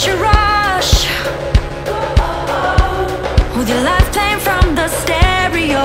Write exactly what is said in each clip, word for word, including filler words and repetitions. such a rush, with your life playing from the stereo.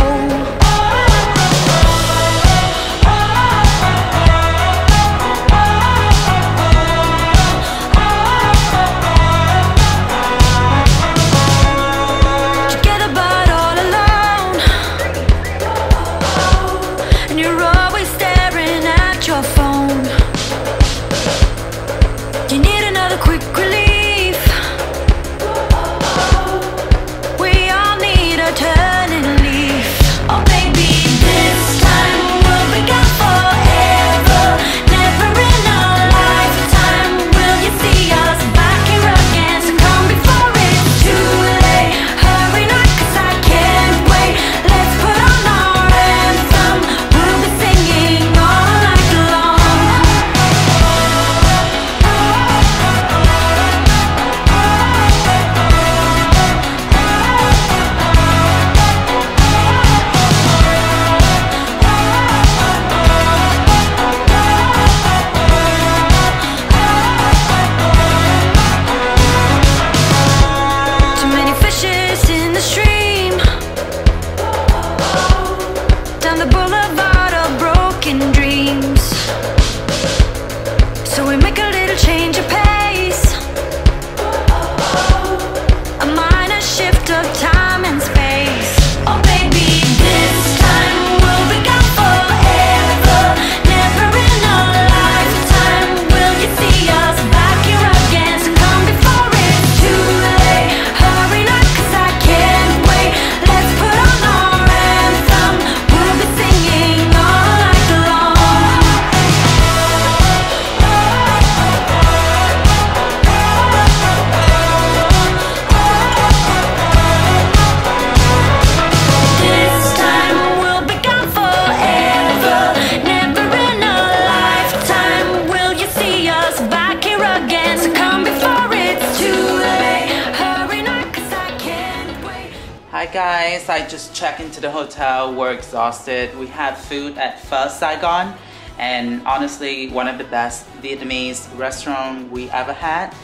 Guys, I just checked into the hotel. We're exhausted. We had food at First Saigon, and honestly, one of the best Vietnamese restaurant we ever had.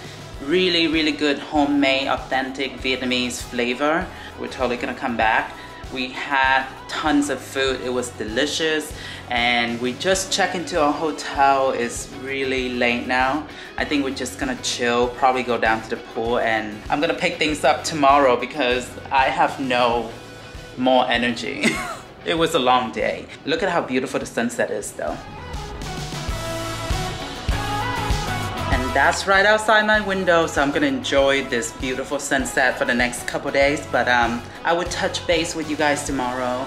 Really, really good homemade, authentic Vietnamese flavor. We're totally gonna come back. We had tons of food. It was delicious, and we just checked into our hotel. It's really late now. I think we're just gonna chill, probably go down to the pool, and I'm gonna pick things up tomorrow because I have no more energy. It was a long day. Look at how beautiful the sunset is though. And that's right outside my window, so I'm gonna enjoy this beautiful sunset for the next couple days, but um, I will touch base with you guys tomorrow.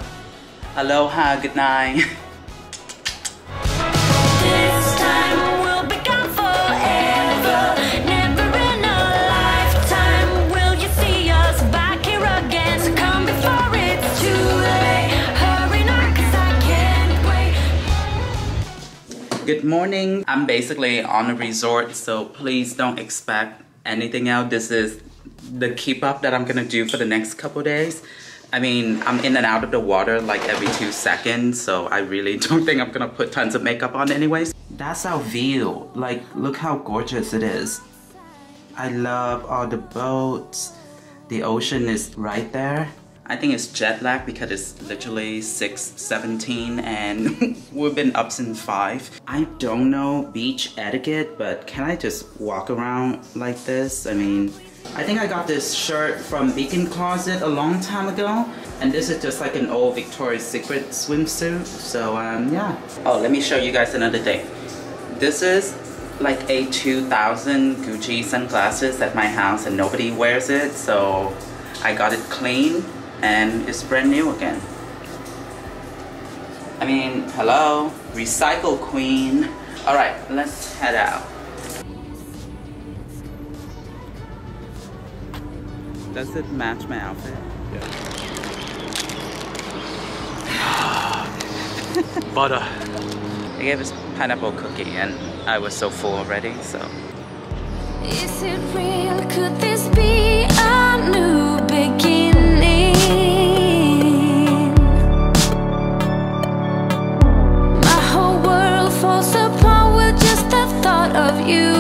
Aloha, good night. Good morning. I'm basically on a resort, so please don't expect anything else. This is the keep up that I'm gonna do for the next couple days. I mean, I'm in and out of the water like every two seconds, so I really don't think I'm gonna put tons of makeup on anyways. That's our view. Like, look how gorgeous it is. I love all the boats. The ocean is right there. I think it's jet lag because it's literally six seventeen and we've been up since five. I don't know beach etiquette, but can I just walk around like this? I mean, I think I got this shirt from Beacon Closet a long time ago, and this is just like an old Victoria's Secret swimsuit, so um, yeah. Oh, let me show you guys another day. This is like a two thousand Gucci sunglasses at my house and nobody wears it, so I got it clean. And it's brand new again. I mean, hello, recycle queen. All right, let's head out. Does it match my outfit? Yeah. Butter. They gave us pineapple cookie and I was so full already, so. Is it real? Could this be a new beginning? Falls apart with just the thought of you.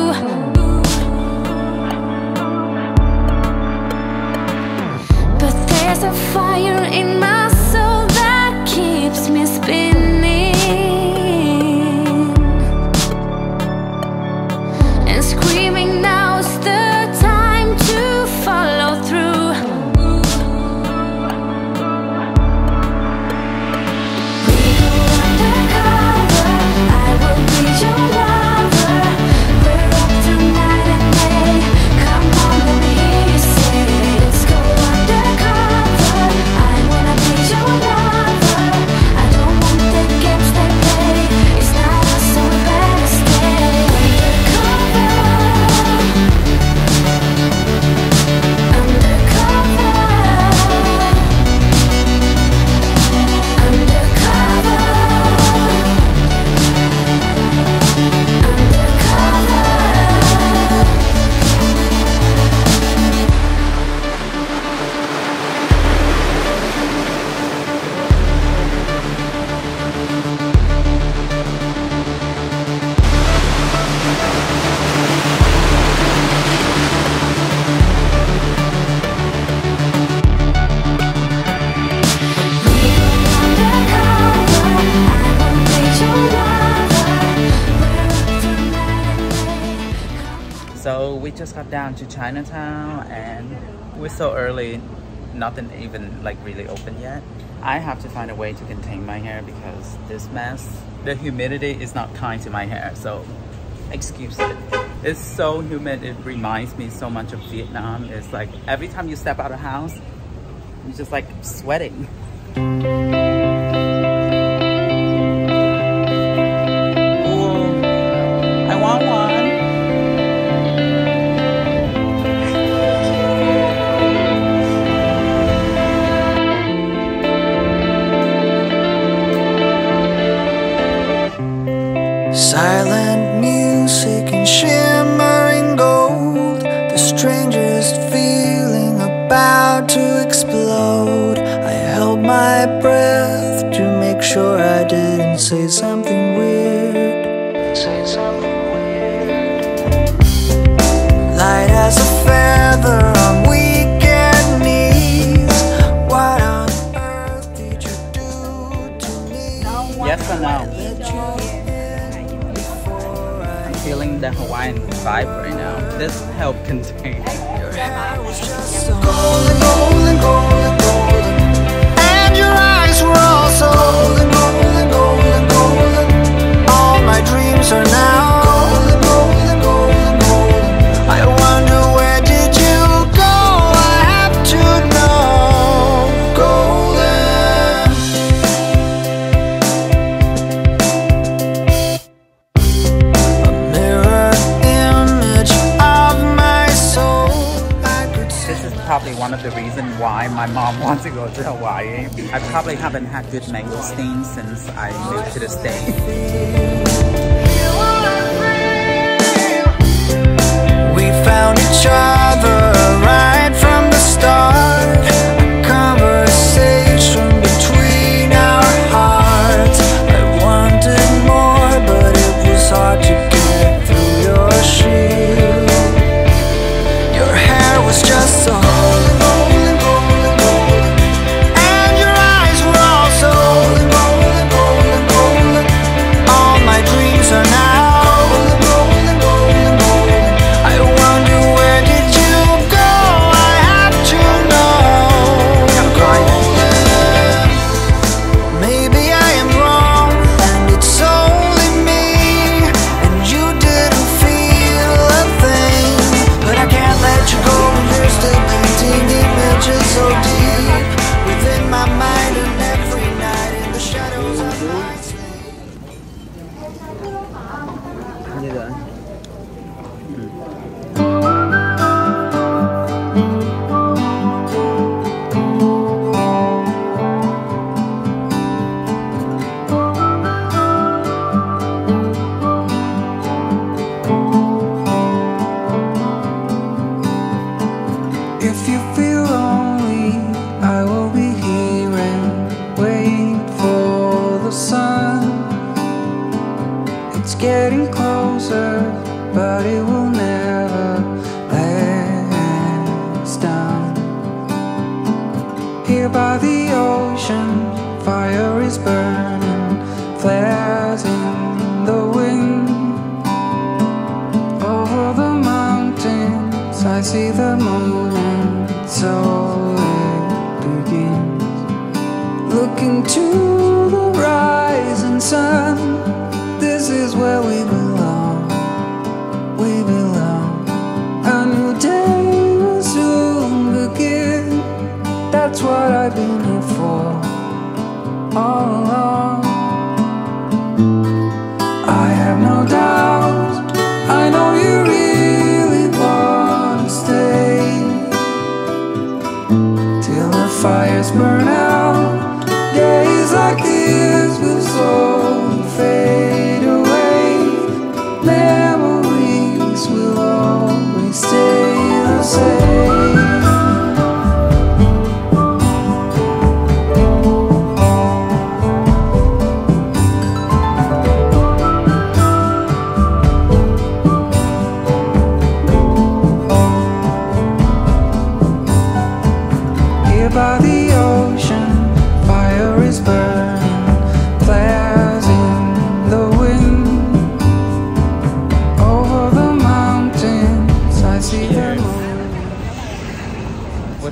So we just got down to Chinatown and we're so early, nothing even like really open yet. I have to find a way to contain my hair because this mess, the humidity is not kind to my hair, so excuse it. It's so humid, it reminds me so much of Vietnam. It's like every time you step out of the house, you're just like sweating. Silent music and shimmering gold, the strangest feeling about to explode. I held my breath to make sure I didn't say something weird. Say something weird. Light as a feather on weekend knees. What on earth did you do to me? Yes or no? Feeling the Hawaiian vibe right now. This helped contain your hair. Golden, golden, golden, golden. And your eyes were also golden, golden, golden, golden. All my dreams are now golden, golden, golden, golden. I wonder where did you go? I have to know. Golden. Probably one of the reasons why my mom wants to go to Hawaii. I probably haven't had good mango steam since I moved to the States. We found each other right from the start. A conversation between our hearts. I wanted more, but it was hard to get through your shield. Your hair was just so.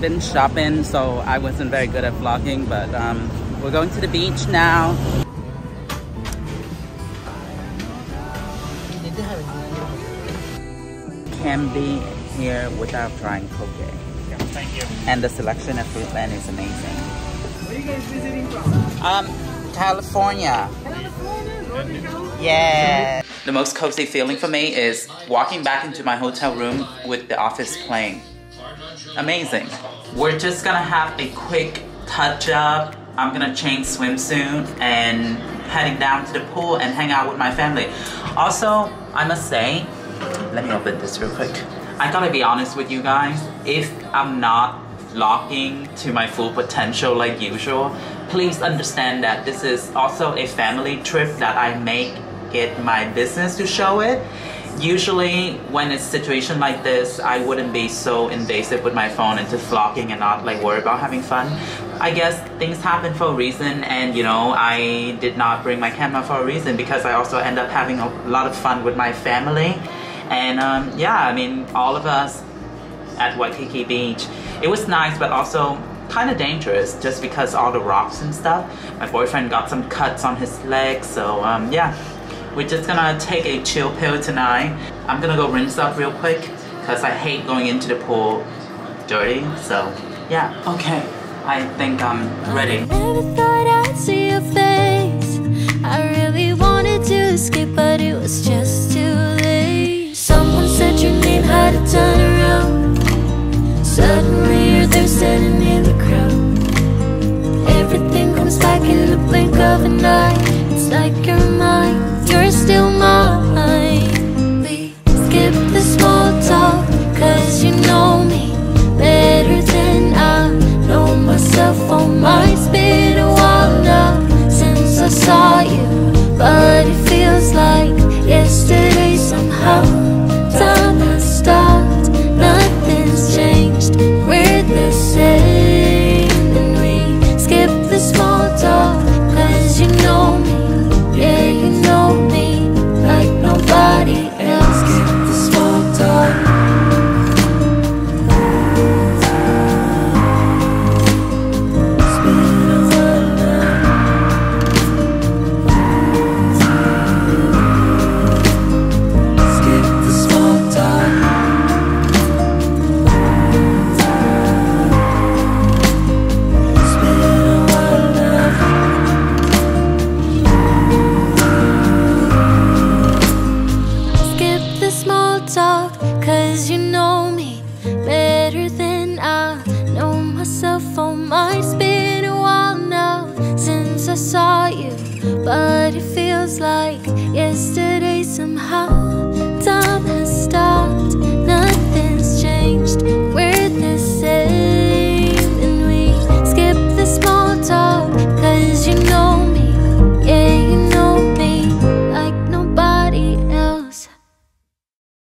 been shopping, so I wasn't very good at vlogging, but um, we're going to the beach now. Can't be here without trying poke. Yeah, thank you. And the selection at Foodland is amazing. Where are you guys visiting from? Um, California. California? Yeah. The most cozy feeling for me is walking back into my hotel room with The Office playing. Amazing. We're just gonna have a quick touch up. I'm gonna change swimsuit and heading down to the pool and hang out with my family. Also, I must say, let me open this real quick. I gotta be honest with you guys, if I'm not vlogging to my full potential like usual, please understand that this is also a family trip that I make it my business to show it. Usually when it's a situation like this, I wouldn't be so invasive with my phone into vlogging and not like worry about having fun. I guess things happen for a reason, and you know, I did not bring my camera for a reason because I also end up having a lot of fun with my family. And um, yeah, I mean, all of us at Waikiki Beach, it was nice but also kind of dangerous just because all the rocks and stuff. My boyfriend got some cuts on his leg, so um, yeah. We're just gonna take a chill pill tonight. I'm gonna go rinse up real quick because I hate going into the pool dirty, so yeah. Okay, I think I'm ready. I never thought I'd see your face. I really wanted to escape, but it was just too late. Someone said your name, had to turn around. Suddenly you're there standing in the crowd. Everything comes back in the blink of an eye. It's like you're mine. You're still mine. Please skip the small talk, cause you know me better than I know myself. Oh, mine's been a while now since I saw you, but it feels like yesterday somehow. Time has stopped, nothing's changed, we're the same. And we skip the small talk, cause you know me. Yeah, you know me like nobody else. Skip the small talk. It's been a while now. Skip the small talk. It's been a while now. Talk, cause you know me better than I know myself. Oh, mine's been a while now since I saw you, but it feels like yesterday somehow.